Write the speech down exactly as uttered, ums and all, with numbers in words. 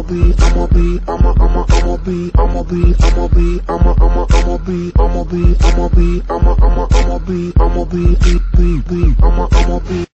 I'ma be, I'ma be, I'ma, I'ma, I'ma be, I'ma be, I'ma be, I'ma, I'ma, I'ma be, I'ma be, I'ma be, I'ma, I'ma, I'ma be, I'ma be, be, be, be, I'ma, I'ma be.